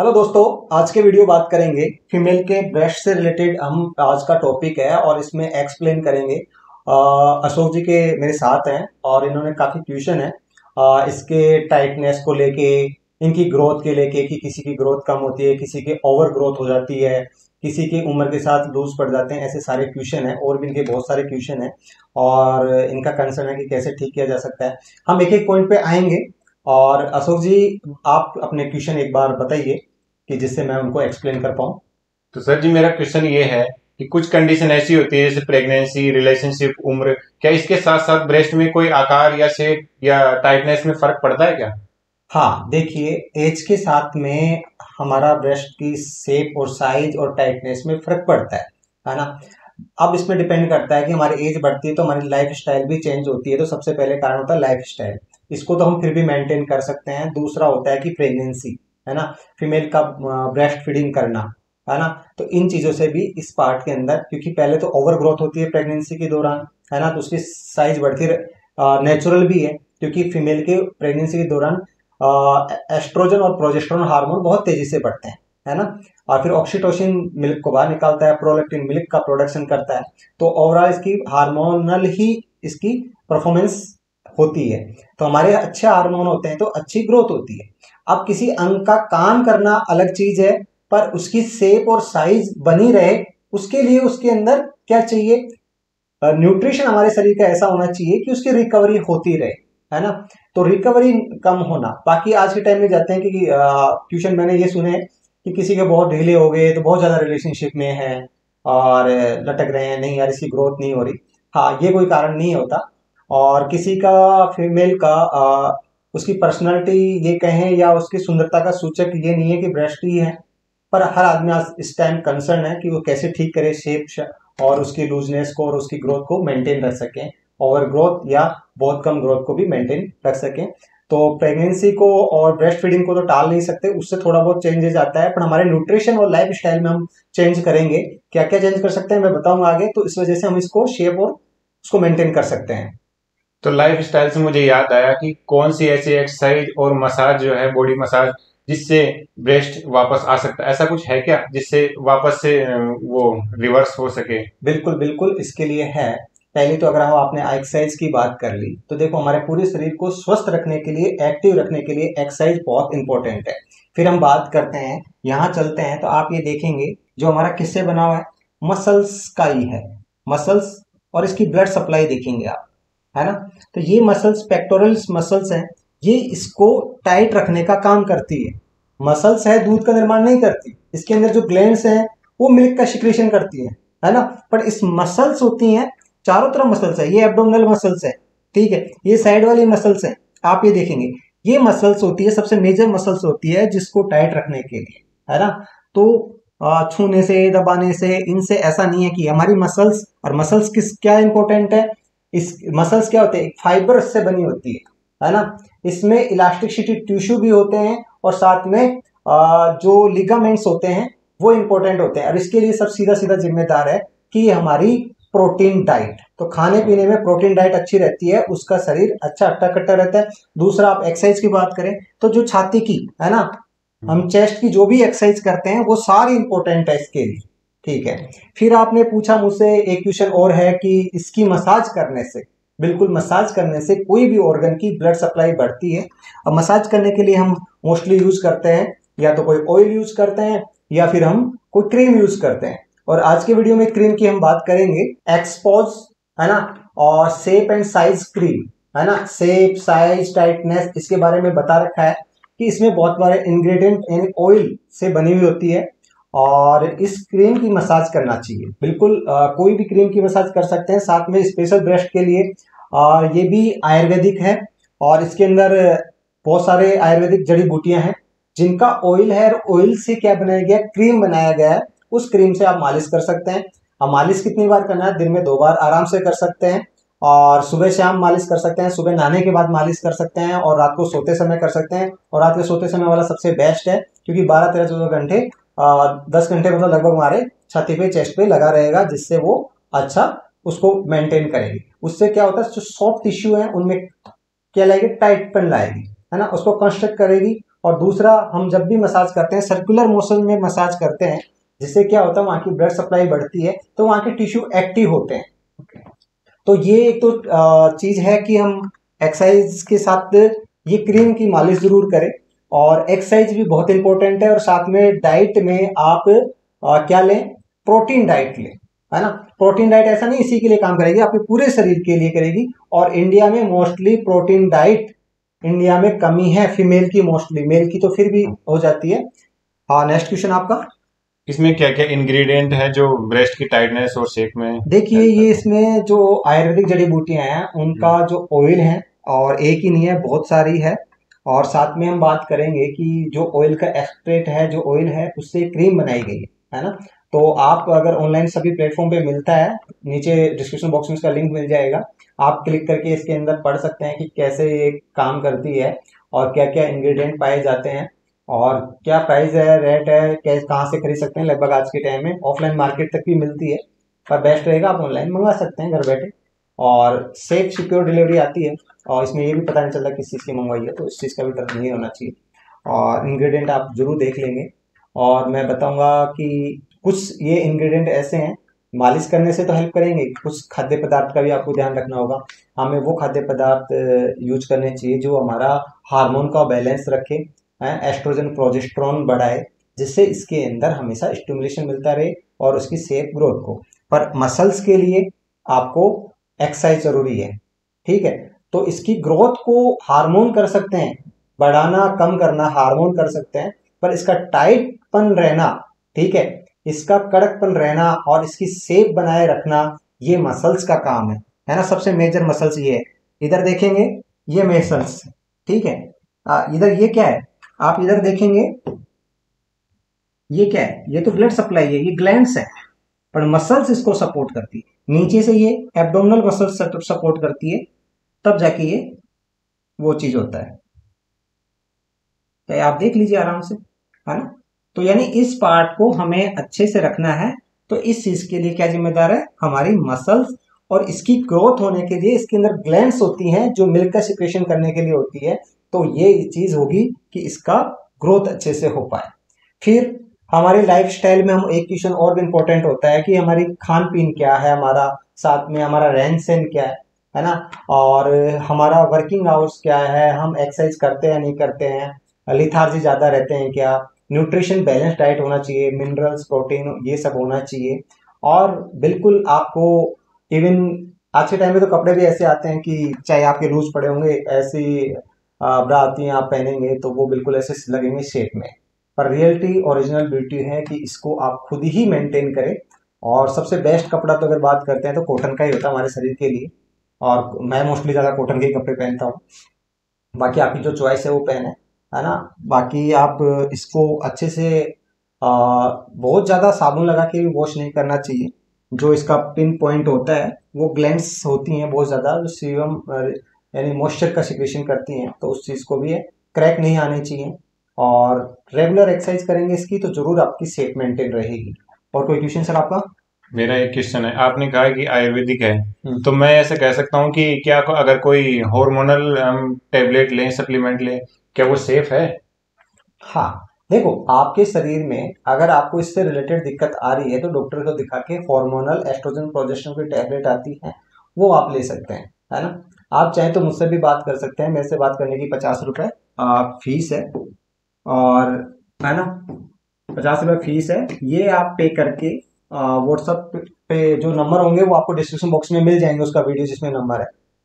Hello दोस्तों, आज के वीडियो बात करेंगे फीमेल के ब्रेस्ट से रिलेटेड। हम आज का टॉपिक है और इसमें एक्सप्लेन करेंगे। अशोक जी के मेरे साथ हैं और इन्होंने काफ़ी ट्यूशन है इसके टाइटनेस को लेके, इनकी ग्रोथ के लेके कि किसी की ग्रोथ कम होती है, किसी की ओवर ग्रोथ हो जाती है, किसी की उम्र के साथ लूज पड़ जाते हैं। ऐसे सारे ट्यूशन है और भी इनके बहुत सारे ट्यूशन हैं और इनका कंसर्न है कि कैसे ठीक किया जा सकता है। हम एक एक पॉइंट पर आएंगे। और अशोक जी, आप अपने क्वेश्चन एक बार बताइए कि जिससे मैं उनको एक्सप्लेन कर पाऊँ। तो सर जी, मेरा क्वेश्चन ये है कि कुछ कंडीशन ऐसी होती है जैसे प्रेगनेंसी, रिलेशनशिप, उम्र, क्या इसके साथ साथ ब्रेस्ट में कोई आकार या शेप या टाइटनेस में फर्क पड़ता है क्या? हाँ, देखिए, एज के साथ में हमारा ब्रेस्ट की शेप और साइज और टाइटनेस में फर्क पड़ता है ना। अब इसमें डिपेंड करता है कि हमारी एज बढ़ती है तो हमारी लाइफ स्टाइल भी चेंज होती है। तो सबसे पहले कारण होता है लाइफ स्टाइल, इसको तो हम फिर भी मेंटेन कर सकते हैं। दूसरा होता है कि प्रेगनेंसी, है ना, फीमेल का ब्रेस्ट फीडिंग करना, है ना। तो इन चीज़ों से भी इस पार्ट के अंदर, क्योंकि पहले तो ओवर ग्रोथ होती है प्रेगनेंसी के दौरान, है ना, तो उसकी साइज बढ़ती है। नेचुरल भी है क्योंकि फीमेल के प्रेगनेंसी के दौरान एस्ट्रोजन और प्रोजेस्ट्रॉन हार्मोन बहुत तेजी से बढ़ते हैं, है ना। और फिर ऑक्सीटोसिन मिल्क को बाहर निकालता है, प्रोलैक्टिन मिल्क का प्रोडक्शन करता है। तो ओवरऑल इसकी हार्मोनल ही इसकी परफॉर्मेंस होती है। तो हमारे अच्छे हार्मोन होते हैं तो अच्छी ग्रोथ होती है। अब किसी अंग का काम करना अलग चीज है, पर उसकी शेप और साइज बनी रहे उसके लिए उसके अंदर क्या चाहिए, न्यूट्रिशन हमारे शरीर का ऐसा होना चाहिए कि उसकी रिकवरी होती रहे, है ना। तो रिकवरी कम होना, बाकी आज के टाइम में जाते हैं कि ट्यूशन मैंने ये सुने कि किसी के बहुत ढीले हो गए तो बहुत ज़्यादा रिलेशनशिप में है और लटक रहे हैं, नहीं यार इसकी ग्रोथ नहीं हो रही। हाँ, ये कोई कारण नहीं होता। और किसी का फीमेल का उसकी पर्सनालिटी ये कहें या उसकी सुंदरता का सूचक ये नहीं है कि ब्रेस्ट ही है, पर हर आदमी आज इस टाइम कंसर्न है कि वो कैसे ठीक करे शेप और उसकी लूजनेस को और उसकी ग्रोथ को मेंटेन रख सकें, ओवर ग्रोथ या बहुत कम ग्रोथ को भी मेंटेन रख सकें। तो प्रेगनेंसी को और ब्रेस्ट फीडिंग को तो टाल नहीं सकते, उससे थोड़ा बहुत चेंजेस आता है, पर हमारे न्यूट्रिशन और लाइफ स्टाइल में हम चेंज करेंगे। क्या क्या चेंज कर सकते हैं मैं बताऊँगा आगे। तो इस वजह से हम इसको शेप और उसको मेंटेन कर सकते हैं। तो लाइफ स्टाइल से मुझे याद आया कि कौन सी ऐसी एक्सरसाइज और मसाज जो है, बॉडी मसाज, जिससे ब्रेस्ट वापस आ सकता है, ऐसा कुछ है क्या जिससे वापस से वो रिवर्स हो सके? बिल्कुल बिल्कुल, इसके लिए है। पहले तो अगर हम आपने एक्सरसाइज की बात कर ली तो देखो, हमारे पूरे शरीर को स्वस्थ रखने के लिए, एक्टिव रखने के लिए एक्सरसाइज बहुत इंपॉर्टेंट है। फिर हम बात करते हैं, यहाँ चलते हैं तो आप ये देखेंगे जो हमारा किससे बना हुआ है, मसल्स का ही है, मसल्स, और इसकी ब्लड सप्लाई देखेंगे आप, है ना। तो ये मसल्स पेक्टोरल्स मसल्स हैं, ये इसको टाइट रखने का काम करती है। मसल्स है दूध का निर्माण नहीं करती, इसके अंदर जो ग्लैंड्स हैं वो मिल्क का सिक्रेशन करती हैं, है ना। पर इस मसल्स होती हैं, चारों तरफ मसल्स है, ये एब्डोमिनल मसल्स है, ठीक है, ये साइड वाली मसल्स हैं, आप ये देखेंगे ये मसल्स होती है, सबसे मेजर मसल्स होती है जिसको टाइट रखने के लिए, है ना। तो छूने से, दबाने से, इनसे ऐसा नहीं है कि हमारी मसल्स, और मसल्स किस क्या इंपॉर्टेंट है, इस मसल्स क्या होते हैं, फाइबर से बनी होती है ना। इसमें इलास्टिसिटी टिश्यू भी होते हैं और साथ में जो लिगामेंट्स होते हैं वो इम्पोर्टेंट होते हैं। और इसके लिए सब सीधा सीधा जिम्मेदार है कि हमारी प्रोटीन डाइट, तो खाने पीने में प्रोटीन डाइट अच्छी रहती है, उसका शरीर अच्छा अट्टा कट्टा रहता है। दूसरा, आप एक्सरसाइज की बात करें तो जो छाती की, है ना, हम चेस्ट की जो भी एक्सरसाइज करते हैं वो सारी इंपॉर्टेंट है इसके लिए, ठीक है। फिर आपने पूछा मुझसे एक क्वेश्चन और है कि इसकी मसाज करने से, बिल्कुल मसाज करने से कोई भी ऑर्गन की ब्लड सप्लाई बढ़ती है। अब मसाज करने के लिए हम मोस्टली यूज करते हैं या तो कोई ऑयल यूज करते हैं या फिर हम कोई क्रीम यूज करते हैं। और आज के वीडियो में क्रीम की हम बात करेंगे, एक्सपोज, है ना, और शेप एंड साइज क्रीम, है ना। शेप, साइज, टाइटनेस, इसके बारे में बता रखा है कि इसमें बहुत सारे इंग्रेडिएंट यानी ऑयल से बनी हुई होती है और इस क्रीम की मसाज करना चाहिए। बिल्कुल कोई भी क्रीम की मसाज कर सकते हैं। साथ में स्पेशल ब्रेस्ट के लिए ये भी आयुर्वेदिक है और इसके अंदर बहुत सारे आयुर्वेदिक जड़ी बूटियां हैं जिनका ऑयल है, और ऑयल से क्या बनाया गया, क्रीम बनाया गया है। उस क्रीम से आप मालिश कर सकते हैं। आप मालिश कितनी बार करना है, दिन में 2 बार आराम से कर सकते हैं और सुबह शाम मालिश कर सकते हैं। सुबह नहाने के बाद मालिश कर सकते हैं और रात को सोते समय कर सकते हैं। और रात के सोते समय वाला सबसे बेस्ट है क्योंकि 12-13-14 घंटे 10 घंटे मतलब लगभग हमारे छाती पे, चेस्ट पे लगा रहेगा, जिससे वो अच्छा उसको मेंटेन करेगी। उससे क्या होता है, जो सॉफ्ट टिश्यू है उनमें क्या लाएगी, टाइटपन लाएगी, है ना, उसको कंस्ट्रक्ट करेगी और दूसरा हम जब भी मसाज करते हैं सर्कुलर मोशन में मसाज करते हैं, जिससे क्या होता है वहाँ की ब्लड सप्लाई बढ़ती है तो वहाँ के टिश्यू एक्टिव होते हैं। तो ये एक तो चीज़ है कि हम एक्सरसाइज के साथ ये क्रीम की मालिश ज़रूर करें, और एक्सरसाइज भी बहुत इंपॉर्टेंट है। और साथ में डाइट में आप क्या लें, प्रोटीन डाइट लें, है ना। प्रोटीन डाइट ऐसा नहीं इसी के लिए काम करेगी, आपके पूरे शरीर के लिए करेगी। और इंडिया में मोस्टली प्रोटीन डाइट इंडिया में कमी है फीमेल की, मोस्टली मेल की तो फिर भी हो जाती है। हाँ, नेक्स्ट क्वेश्चन आपका, इसमें क्या क्या इंग्रेडिएंट है जो ब्रेस्ट की टाइटनेस और शेप में? देखिए ये इसमें जो आयुर्वेदिक जड़ी बूटियां हैं उनका जो ऑयल है, और एक ही नहीं है बहुत सारी है। और साथ में हम बात करेंगे कि जो ऑयल का एक्सट्रेट है, जो ऑयल है उससे क्रीम बनाई गई है ना। तो आप अगर ऑनलाइन सभी प्लेटफॉर्म पे मिलता है, नीचे डिस्क्रिप्शन बॉक्स में इसका लिंक मिल जाएगा, आप क्लिक करके इसके अंदर पढ़ सकते हैं कि कैसे ये काम करती है और क्या क्या इंग्रेडिएंट पाए जाते हैं और क्या प्राइस है, रेट है, कैसे कहाँ से खरीद सकते हैं। लगभग आज के टाइम में ऑफलाइन मार्केट तक भी मिलती है, पर बेस्ट रहेगा आप ऑनलाइन मंगवा सकते हैं घर बैठे, और सेफ सिक्योर डिलीवरी आती है। और इसमें ये भी पता नहीं चलता किस चीज़ की मंगवाई है, तो इस चीज़ का भी डर नहीं होना चाहिए। और इंग्रेडिएंट आप ज़रूर देख लेंगे, और मैं बताऊंगा कि कुछ ये इंग्रेडिएंट ऐसे हैं मालिश करने से तो हेल्प करेंगे, कुछ खाद्य पदार्थ का भी आपको ध्यान रखना होगा। हमें वो खाद्य पदार्थ यूज करने चाहिए जो हमारा हार्मोन का बैलेंस रखे, एस्ट्रोजन प्रोजेस्ट्रॉन बढ़ाए, जिससे इसके अंदर हमेशा स्टिमुलेशन मिलता रहे और उसकी सेफ ग्रोथ को। पर मसल्स के लिए आपको एक्सरसाइज जरूरी है, ठीक है। तो इसकी ग्रोथ को हार्मोन कर सकते हैं, बढ़ाना कम करना हार्मोन कर सकते हैं, पर इसका टाइटपन रहना, ठीक है, इसका कड़कपन रहना और इसकी शेप बनाए रखना ये मसल्स का काम है ना। सबसे मेजर मसल्स ये है, इधर देखेंगे ये मसल्स, ठीक है। इधर ये क्या है, आप इधर देखेंगे ये क्या है, ये तो ब्लड सप्लाई है, ये ग्लैंड्स है, पर मसल्स इसको सपोर्ट करती है। नीचे से ये एब्डोमिनल मसल्स सपोर्ट करती है, तब जाके ये वो चीज होता है। तो आप देख लीजिए आराम से, है ना। तो यानी इस पार्ट को हमें अच्छे से रखना है, तो इस चीज के लिए क्या जिम्मेदार है, हमारी मसल्स। और इसकी ग्रोथ होने के लिए इसके अंदर ग्लैंड्स होती हैं जो मिल्क का सिक्रेशन करने के लिए होती है, तो ये चीज होगी कि इसका ग्रोथ अच्छे से हो पाए। फिर हमारी लाइफस्टाइल में हम एक क्वेश्चन और भी इंपॉर्टेंट होता है कि हमारी खान पीन क्या है, हमारा साथ में हमारा रहन सहन क्या है ना, और हमारा वर्किंग आवर्स क्या है, हम एक्सरसाइज करते हैं नहीं करते हैं, लिथार्जी ज़्यादा रहते हैं क्या, न्यूट्रिशन बैलेंस डाइट होना चाहिए, मिनरल्स प्रोटीन ये सब होना चाहिए। और बिल्कुल आपको इवन आज के टाइम में तो कपड़े भी ऐसे आते हैं कि चाहे आपके लूज पड़े होंगे, ऐसी ब्रा आती हैं आप पहनेंगे तो वो बिल्कुल ऐसे लगेंगे शेप में, पर रियलिटी ओरिजिनल ब्यूटी है कि इसको आप खुद ही मेंटेन करें। और सबसे बेस्ट कपड़ा तो अगर बात करते हैं तो कॉटन का ही होता है हमारे शरीर के लिए, और मैं मोस्टली ज़्यादा कॉटन के ही कपड़े पहनता हूँ। बाकी आपकी जो चॉइस है वो पहने, है ना। बाकी आप इसको अच्छे से बहुत ज़्यादा साबुन लगा के भी वॉश नहीं करना चाहिए। जो इसका पिन पॉइंट होता है वो ग्लैंड्स होती हैं बहुत ज़्यादा, जो सीवम यानी मॉइस्चर का सिक्रेशन करती हैं, तो उस चीज़ को भी क्रैक नहीं आने चाहिए। और रेगुलर एक्सरसाइज करेंगे इसकी तो जरूर आपकी सेफ मेंटेन रहेगी। और कोई क्वेश्चन सर आपका? मेरा एक क्वेश्चन है, आपने कहा कि आयुर्वेदिक है, तो मैं ऐसा कह सकता हूँ कि क्या अगर कोई हार्मोनल टेबलेट लें, सप्लीमेंट लें, क्या वो सेफ है? हाँ देखो, आपके शरीर में अगर आपको इससे रिलेटेड दिक्कत आ रही है तो डॉक्टर को दिखा के हार्मोनल एस्ट्रोजन प्रोजेस्ट्रॉन की टेबलेट आती है वो आप ले सकते हैं, है ना। आप चाहें तो मुझसे भी बात कर सकते हैं, मेरे से बात करने की 50 रुपये फीस है, और है ना 50 रुपये फीस है। ये आप पे करके व्हाट्सअप पे जो नंबर होंगे वो आपको डिस्क्रिप्शन बॉक्स में मिल जाएंगे, उसका वीडियो जिसमें नंबर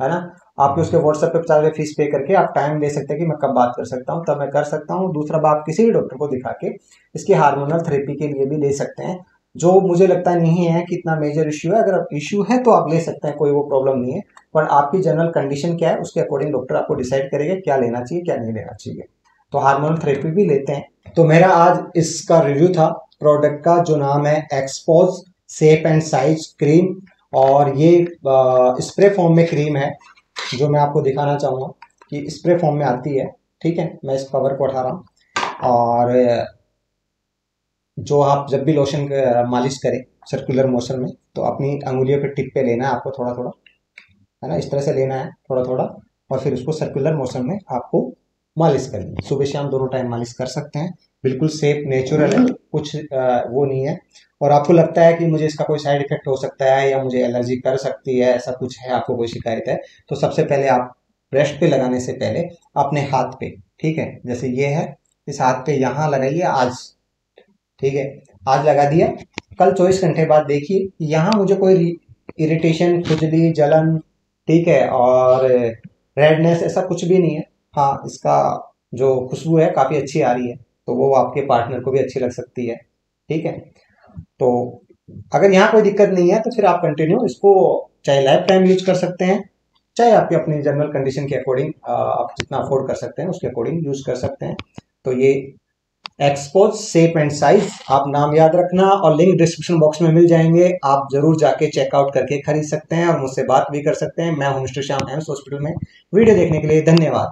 है ना। आपके उसके व्हाट्सएप पे 50 रुपये फीस पे करके आप टाइम ले सकते हैं कि मैं कब बात कर सकता हूँ, तब मैं कर सकता हूँ। दूसरा बात, किसी भी डॉक्टर को दिखा के इसकी हार्मोनल थेरेपी के लिए भी ले सकते हैं, जो मुझे लगता नहीं है कि इतना मेजर इश्यू है। अगर इश्यू है तो आप ले सकते हैं, कोई वो प्रॉब्लम नहीं है, पर आपकी जनरल कंडीशन क्या है उसके अकॉर्डिंग डॉक्टर आपको डिसाइड करेगा क्या लेना चाहिए क्या नहीं लेना चाहिए। तो हार्मोन थेरेपी भी लेते हैं। तो मेरा आज इसका रिव्यू था प्रोडक्ट का, जो नाम है expose shape and size cream, और ये स्प्रे फॉर्म में क्रीम है जो मैं आपको दिखाना चाहूँगा कि स्प्रे फॉर्म में आती है, ठीक है। मैं इस कवर को उठा रहा हूँ, और जो आप जब भी लोशन मालिश करें सर्कुलर मोशन में तो अपनी अंगुलियों के टिप पे लेना है आपको, थोड़ा थोड़ा, है ना, इस तरह से लेना है थोड़ा थोड़ा, और फिर उसको सर्कुलर मोशन में आपको मालिश करेंगे। सुबह शाम दोनों टाइम मालिश कर सकते हैं, बिल्कुल सेफ नेचुरल है, कुछ वो नहीं है। और आपको लगता है कि मुझे इसका कोई साइड इफेक्ट हो सकता है या मुझे एलर्जी कर सकती है, ऐसा कुछ है, आपको कोई शिकायत है, तो सबसे पहले आप ब्रश पे लगाने से पहले अपने हाथ पे, ठीक है, जैसे ये है इस हाथ पे यहाँ लगाइए आज, ठीक है, आज लगा दिया, कल 24 घंटे बाद देखिए यहाँ मुझे कोई इरिटेशन, खुजली, जलन, ठीक है, और रेडनेस ऐसा कुछ भी नहीं है। हाँ, इसका जो खुशबू है काफ़ी अच्छी आ रही है, तो वो आपके पार्टनर को भी अच्छी लग सकती है, ठीक है। तो अगर यहाँ कोई दिक्कत नहीं है तो फिर आप कंटिन्यू इसको चाहे लाइफ टाइम यूज कर सकते हैं, चाहे आपके अपनी जनरल कंडीशन के अकॉर्डिंग आप जितना अफोर्ड कर सकते हैं उसके अकॉर्डिंग यूज कर सकते हैं। तो ये एक्सपोज शेप एंड साइज आप नाम याद रखना, और लिंक डिस्क्रिप्शन बॉक्स में मिल जाएंगे, आप जरूर जाके चेकआउट करके खरीद सकते हैं और मुझसे बात भी कर सकते हैं। मैं हूं मिस्टर श्याम एम्स हॉस्पिटल में। वीडियो देखने के लिए धन्यवाद।